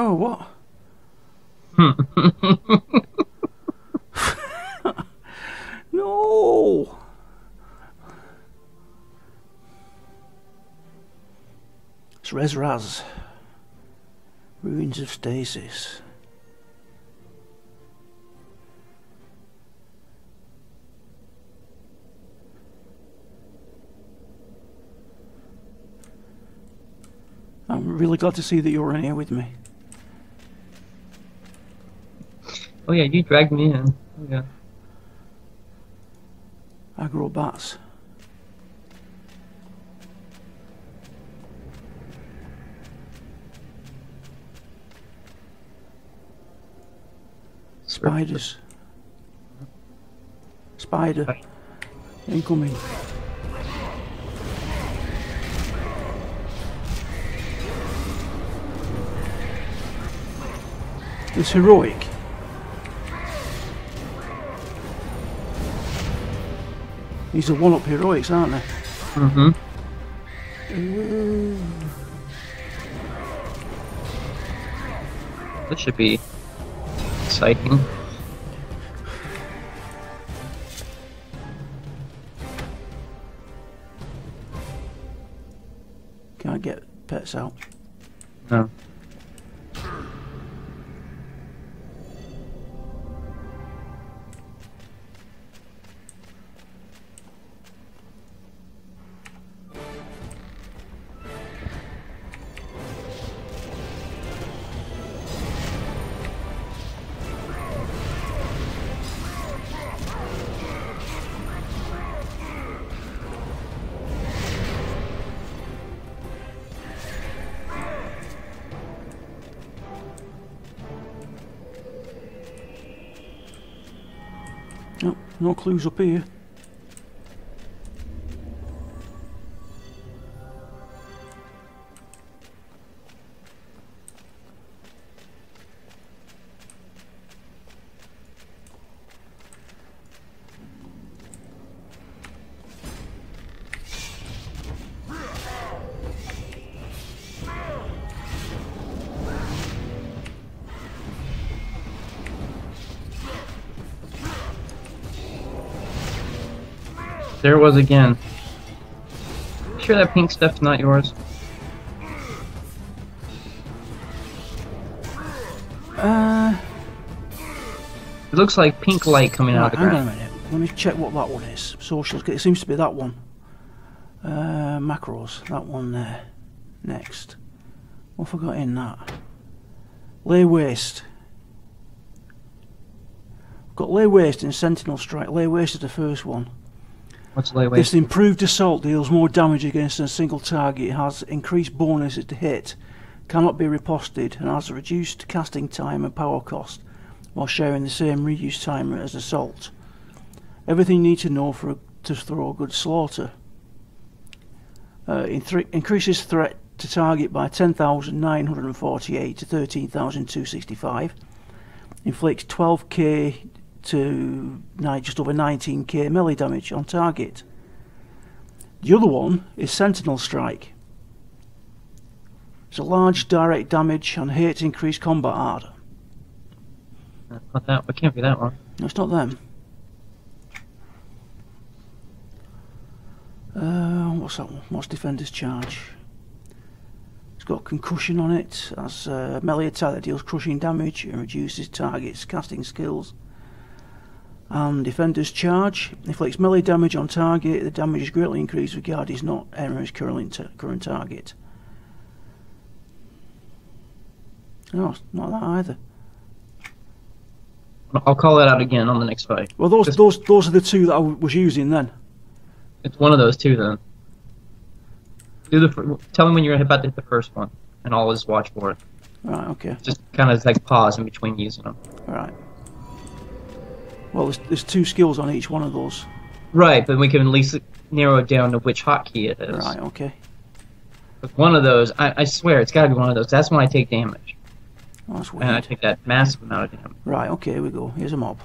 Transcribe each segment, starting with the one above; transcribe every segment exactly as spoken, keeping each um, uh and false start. Oh, what? No! Ssrez'Raz. Ruins of Stasis. I'm really glad to see that you're in here with me. Oh yeah, you dragged me in. Oh yeah. I grow bats. Spiders. Spider. Hi. Incoming. It's heroic. These are one-up heroics, aren't they? Mm-hmm. Ooh. This should be exciting. Can't get pets out. No. No clues up here. There it was again. I'm sure that pink stuff's not yours. Uh, it looks like pink light coming out of the ground. Hang on a minute. Let me check what that one is. Socials. It seems to be that one. Uh, macros. That one there. Next. What have I got in that? Lay Waste. I've got Lay Waste and Sentinel Strike. Lay Waste is the first one. What's Lay Waste? This improved assault deals more damage against a single target, has increased bonuses to hit, cannot be riposted, and has a reduced casting time and power cost while sharing the same reuse timer as assault. Everything you need to know for a, to throw a good slaughter. Uh, in th increases threat to target by ten thousand nine hundred forty-eight to thirteen thousand two hundred sixty-five. Inflicts twelve K to just over nineteen K melee damage on target. The other one is Sentinel Strike. It's a large direct damage and hit increased combat hard. Not that. It can't be that one. No, it's not them. Uh, what's that one? What's Defender's Charge? It's got Concussion on it. That's a melee attack that deals crushing damage and reduces targets' casting skills. And Defender's Charge inflicts melee damage on target. The damage is greatly increased if guard is not Emperor's current current target. No, it's not that either. I'll call that out again on the next fight. Well, those Just those those are the two that I was using then. It's one of those two then. Do the tell me when you're about to hit the first one, and I'll just watch for it. Right. Okay. Just kind of like pause in between using them. All right. Well, there's, there's two skills on each one of those. Right, but we can at least narrow it down to which hotkey it is. Right, okay. But one of those, I, I swear, it's got to be one of those. That's when I take damage. Oh, that's weird. And I take that massive amount of damage. Right, okay, here we go. Here's a mob.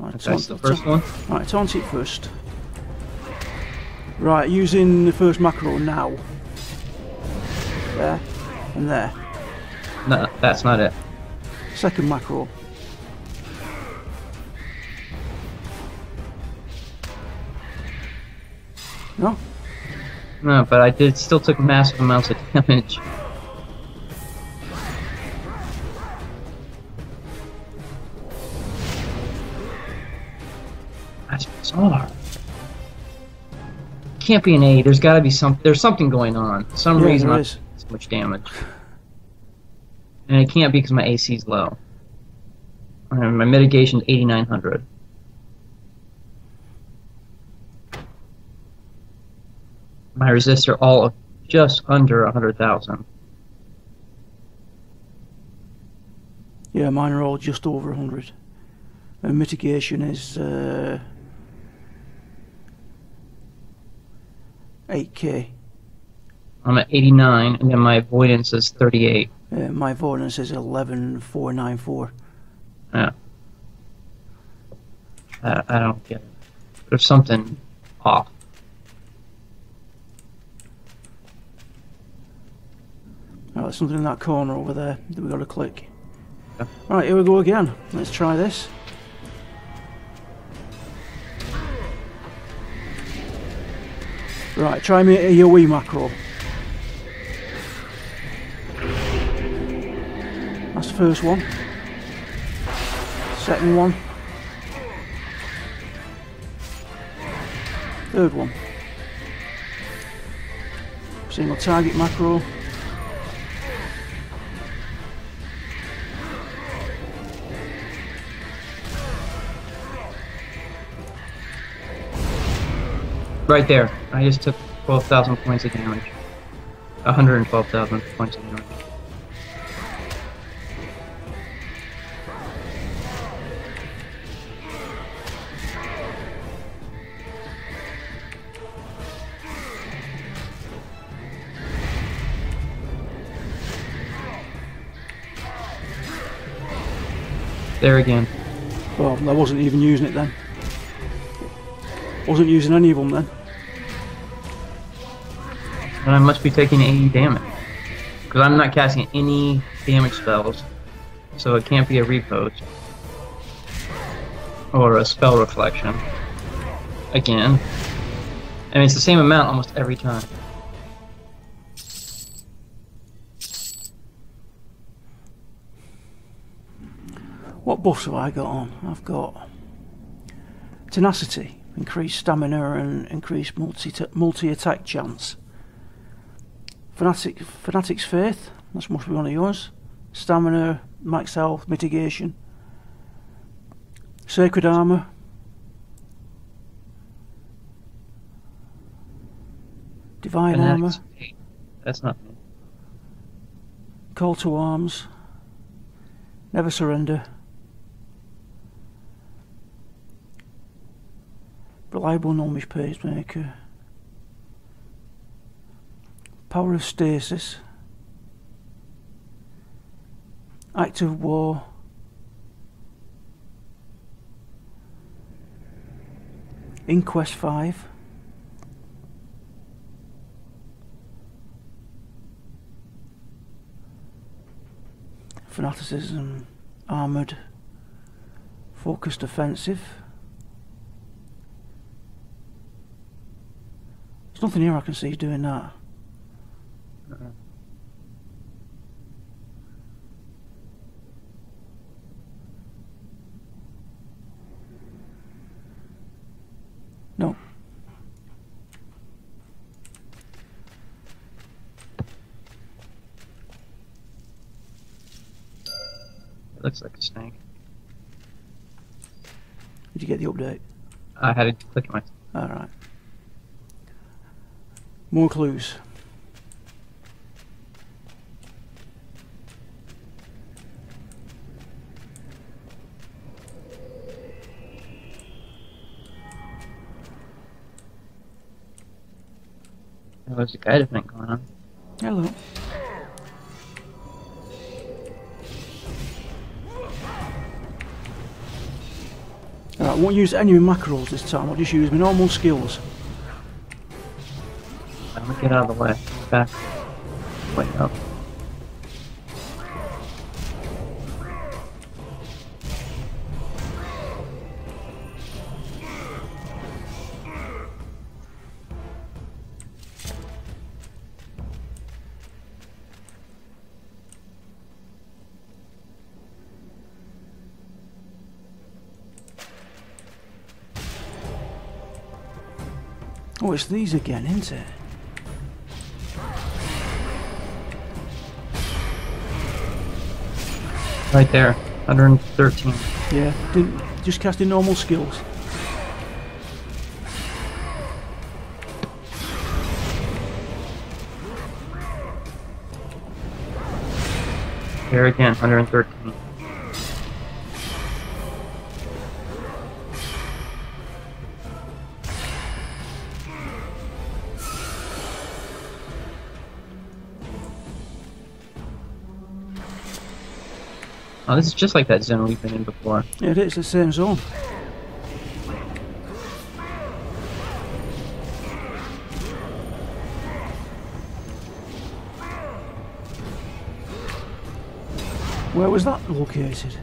Right, okay, that's the first one? Right, taunt it first. Right, using the first macro now. There, and there. No, that's not it. Second mackerel. No? No, but I did still took massive amounts of damage. That's bizarre. Can't be an A. There's got to be some. There's something going on. For some yeah, reason I so much damage, and it can't be because my A C is low. And my mitigation is eighty-nine hundred. My resists are all of just under one hundred thousand. Yeah, mine are all just over one hundred. And mitigation is uh, eight K. I'm at eighty-nine, and then my avoidance is thirty-eight. Yeah, my avoidance is eleven four nine four. Yeah. Uh, I don't get it. There's something off. Oh, there's something in that corner over there that we got to click. Yeah. Alright, here we go again. Let's try this. Right, try me a AoE mackerel. That's the first one. Second one. Third one. Single target mackerel. Right there. I just took twelve thousand points of damage. one hundred twelve thousand points of damage. There again. Well, I wasn't even using it then. Wasn't using any of them then. And I must be taking A E damage, because I'm not casting any damage spells, so it can't be a repost or a spell reflection. Again, I mean, it's the same amount almost every time. What buffs have I got on? I've got Tenacity, increased stamina and increased multi multi attack chance. Fanatic, Fanatic's Faith, that must be one of yours. Stamina, max health, mitigation. Sacred Armor. Divine Fanatics Armor. Faith. That's not me. Call to Arms. Never Surrender. Reliable Gnomish Pacemaker. Power of Stasis, Act of War, Inquest five, Fanaticism, Armoured Focused Offensive. There's nothing here I can see doing that. No. It looks like a snake. Did you get the update? I had to click my. All right. More clues. There's a guide event going on. Hello. Alright, I won't use any mackerels this time, I'll just use my normal skills. I'm gonna get out of the way. Back. Wait up. Oh, it's these again, isn't it? Right there, one hundred thirteen. Yeah, didn't, just casting normal skills. There again, one hundred thirteen. Oh, this is just like that zone we've been in before. Yeah, it is the same zone. Where was that located?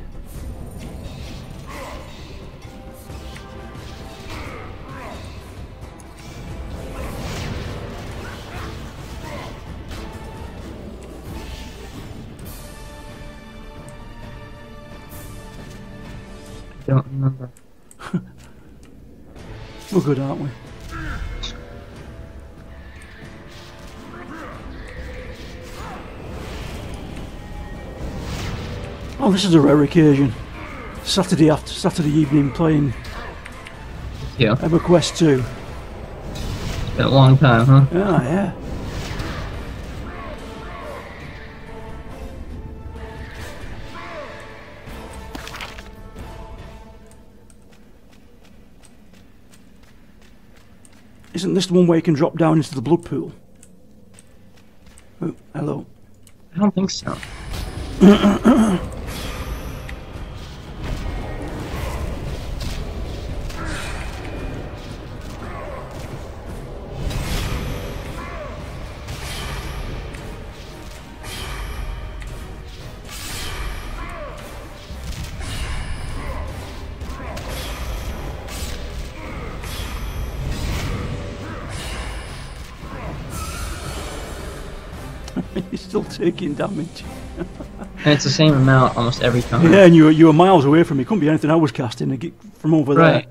Don't remember. We're good, aren't we? Oh, this is a rare occasion. Saturday after Saturday evening playing. Yeah. EverQuest two. It's been a long time, huh? Yeah, yeah. Isn't this the one where you can drop down into the blood pool? Oh, hello. I don't think so. He's still taking damage. And it's the same amount almost every time. Yeah, and you were, you were miles away from me. Couldn't be anything I was casting from over right.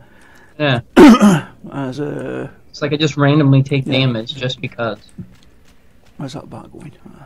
there. Yeah. As a... It's like I just randomly take yeah. damage just because. Where's that bat going? Uh,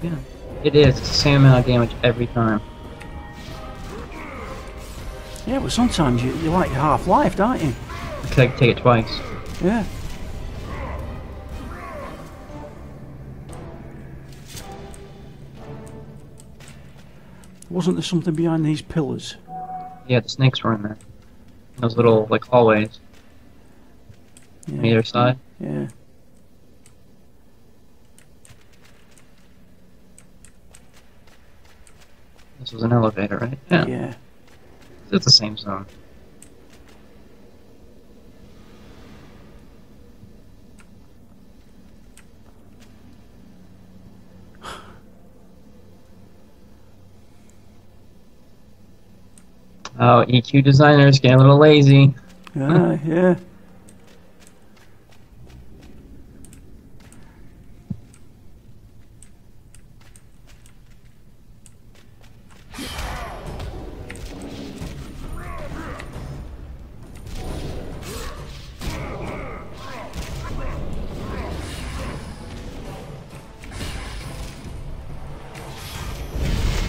Yeah, it is. It's the same amount of damage every time. Yeah, but sometimes you, you like half-life, don't you? It's like take it twice. Yeah. Wasn't there something behind these pillars? Yeah, the snakes were in there. Those little, like, hallways. Yeah. On either side. Yeah. This was an elevator, right? Yeah. Yeah. It's the same zone. Oh, E Q designers get a little lazy. Yeah, yeah.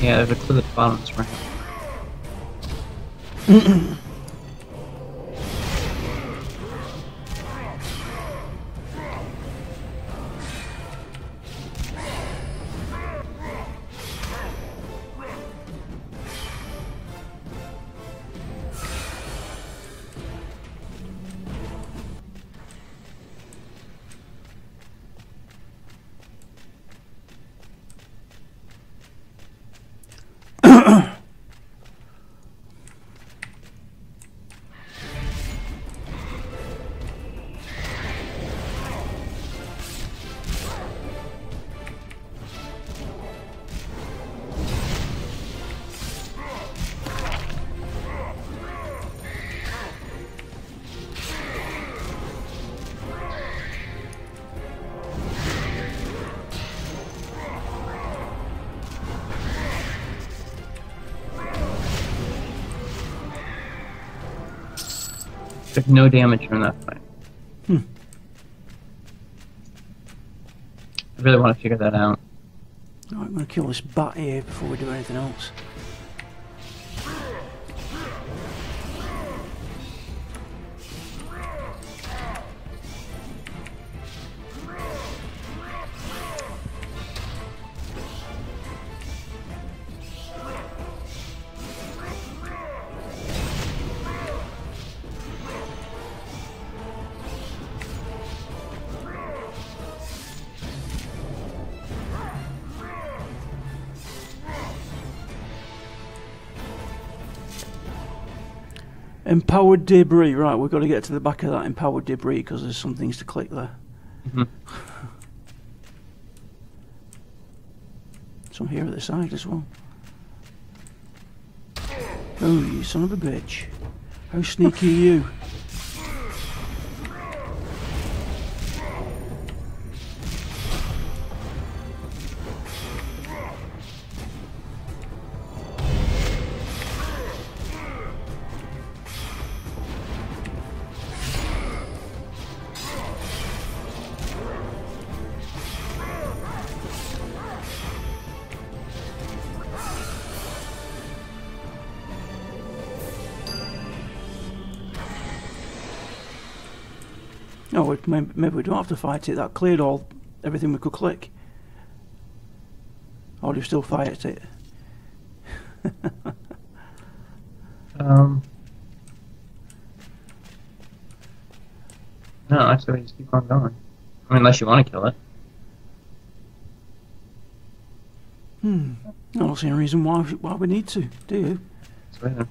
Yeah, there's a clip at the bottom of this round. Took no damage from that fight. Hmm. I really want to figure that out. Alright, I'm going to kill this bat here before we do anything else. Empowered Debris, right, we've got to get to the back of that Empowered Debris because there's some things to click there. Mm-hmm. Some here at the side as well. Oh, you son of a bitch. How sneaky are you? No, maybe we don't have to fight it. That cleared all everything we could click. Or do you still fight it? um. No, actually, we just keep on going. I mean, unless you want to kill it. Hmm. I don't see a reason why why we need to. Do you? It's right there.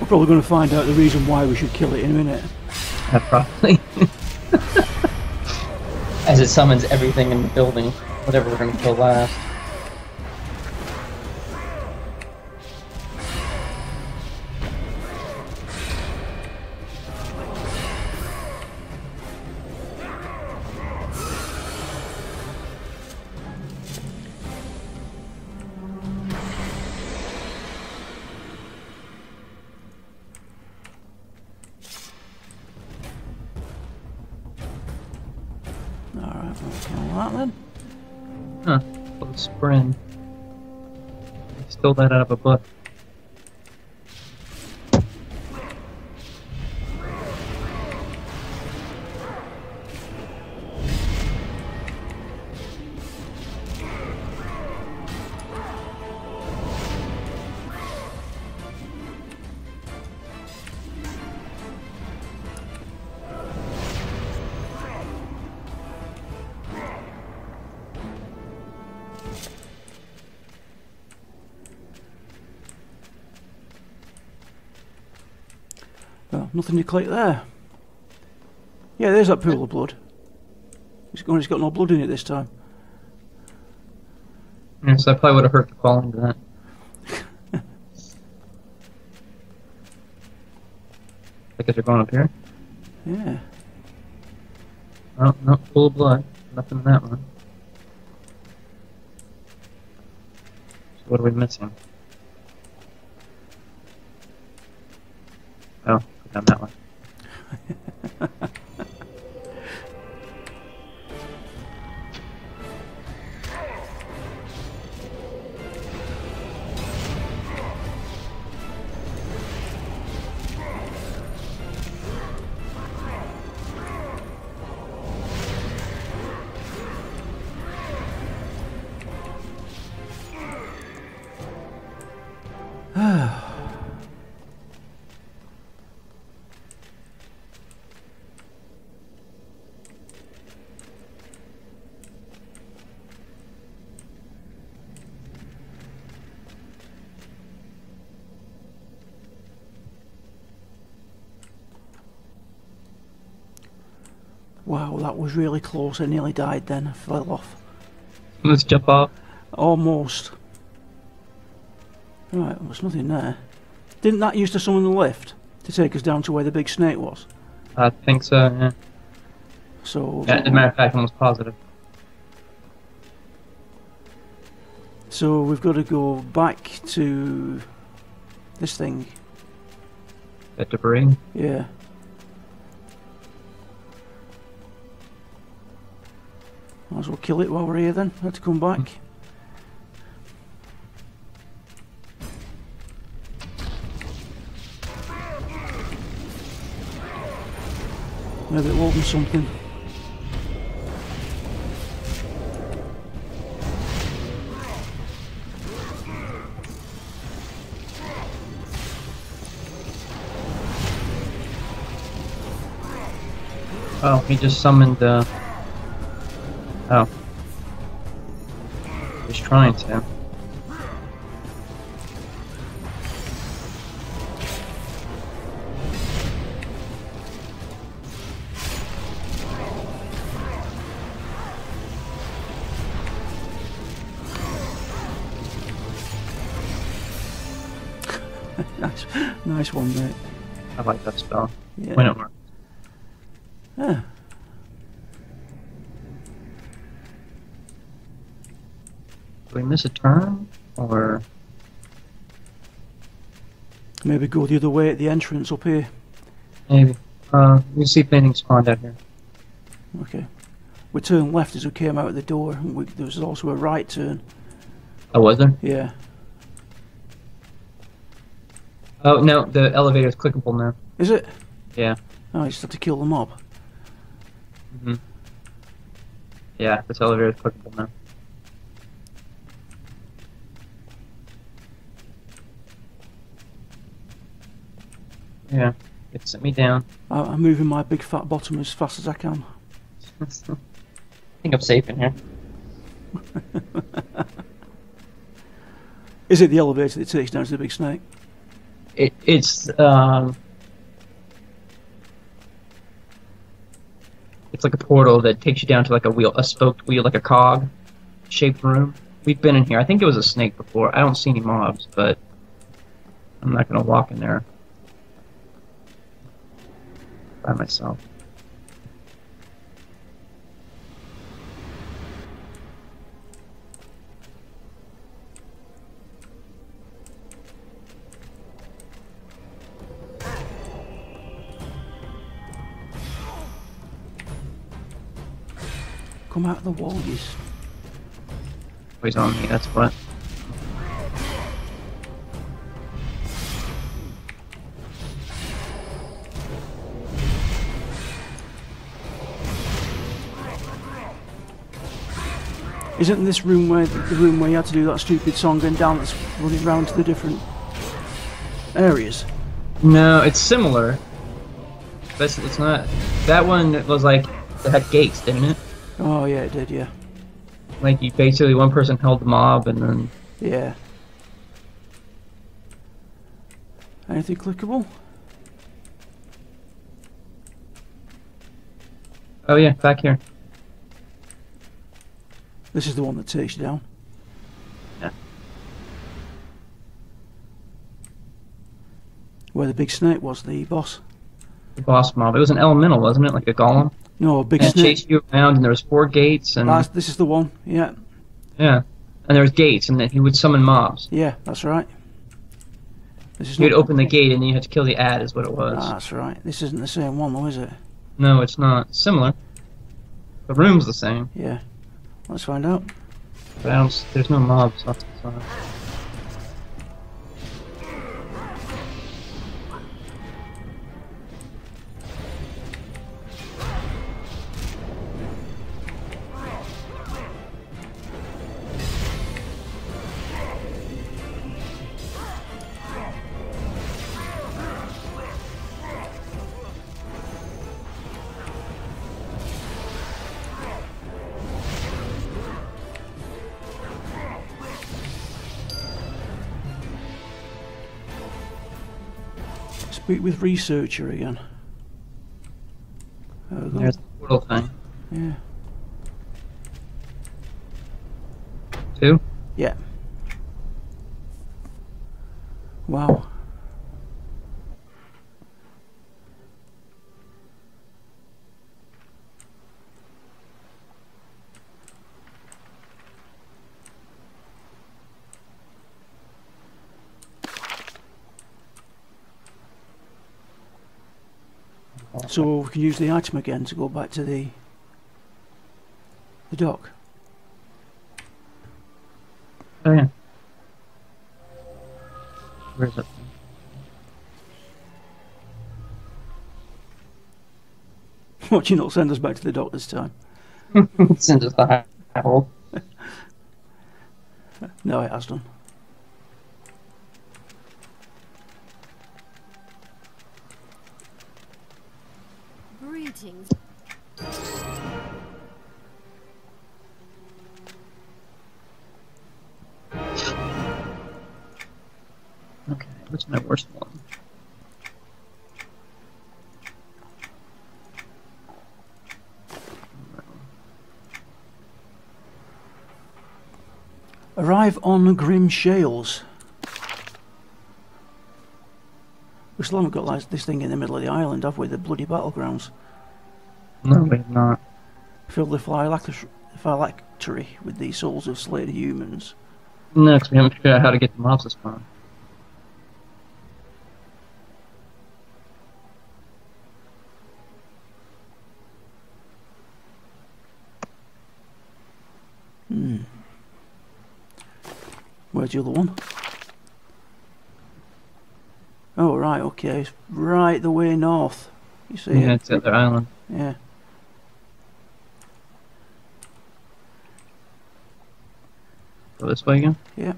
We're probably going to find out the reason why we should kill it in a minute. Uh, probably. As it summons everything in the building, whatever we're going to kill last. Friend. I stole that out of a book. Nothing to click there. Yeah, there's that pool of blood. It's got, it's got no blood in it this time. Yeah, so I probably would have hurt to fall into that. I guess you're going up here? Yeah. Oh, no, pool of blood. Nothing in that one. So what are we missing? Oh. On that one. Wow, that was really close. I nearly died then. I fell off. Let's jump off. Almost. Right, well, there's nothing there. Didn't that used to summon the lift to take us down to where the big snake was? I think so, yeah. So, yeah, as a matter of fact, I'm almost positive. So we've got to go back to this thing. The debris? Yeah. Might as well kill it while we're here then. Had to come back. Maybe it will open something. Oh, he just summoned the... Uh... Oh. He's trying to. Nice, nice one, mate. I like that spell. Yeah. When it works. Ah. Do we miss a turn, or...? Maybe go the other way at the entrance up here. Maybe. Uh, we'll see if anything spawned out here. Okay. We turned left as we came out of the door, and we, there was also a right turn. Oh, was there? Yeah. Oh, no, the elevator's clickable now. Is it? Yeah. Oh, you just have to kill the mob. Mm-hmm. Yeah, this elevator is clickable now. Yeah, it sent me down. I I'm moving my big fat bottom as fast as I can. I think I'm safe in here. Is it the elevator that takes down to the big snake? It, it's, um... It's like a portal that takes you down to like a wheel, a spoked wheel, like a cog-shaped room. We've been in here. I think it was a snake before. I don't see any mobs, but I'm not gonna walk in there by myself. Come out of the wall, yes. Oh, he's on me, that's what. Isn't this room where the room where you had to do that stupid song and dance running around to the different areas? No, it's similar. But it's not. That one was like, it had gates, didn't it? Oh yeah, it did, yeah. Like, you basically, one person held the mob, and then... Yeah. Anything clickable? Oh yeah, back here. This is the one that takes you down. Yeah. Where the big snake was, the boss. The boss mob. It was an elemental, wasn't it? Like a golem? No, a big snake. And it chased you around, and there was four gates, and... That's, this is the one, yeah. Yeah. And there was gates, and then he would summon mobs. Yeah, that's right. This is You'd open the gate, and then you had to kill the ad, is what it was. Ah, that's right. This isn't the same one, though, is it? No, it's not. Similar. The room's the same. Yeah. Let's find out. But I don't, there's no mobs off the side. Speak with researcher again. Uh, There's the portal thing. Yeah. Two? Yeah. Wow. So we can use the item again to go back to the the dock. Oh yeah. Where is it? Why'd you not send us back to the dock this time? Send us back hole. No, it has done. Greetings. Okay, what's my worst one? Arrive on Grim Shales. We still haven't got this thing in the middle of the island, have we? The bloody battlegrounds. No, we have not. Fill the phylactery with the souls of slain humans. No, because we haven't figured out how to get them off the spawn. Hmm. Where's the other one? Oh, right, okay. It's right the way north. You see? Yeah, it? It's the other island. Yeah. Go this way again? Yeah.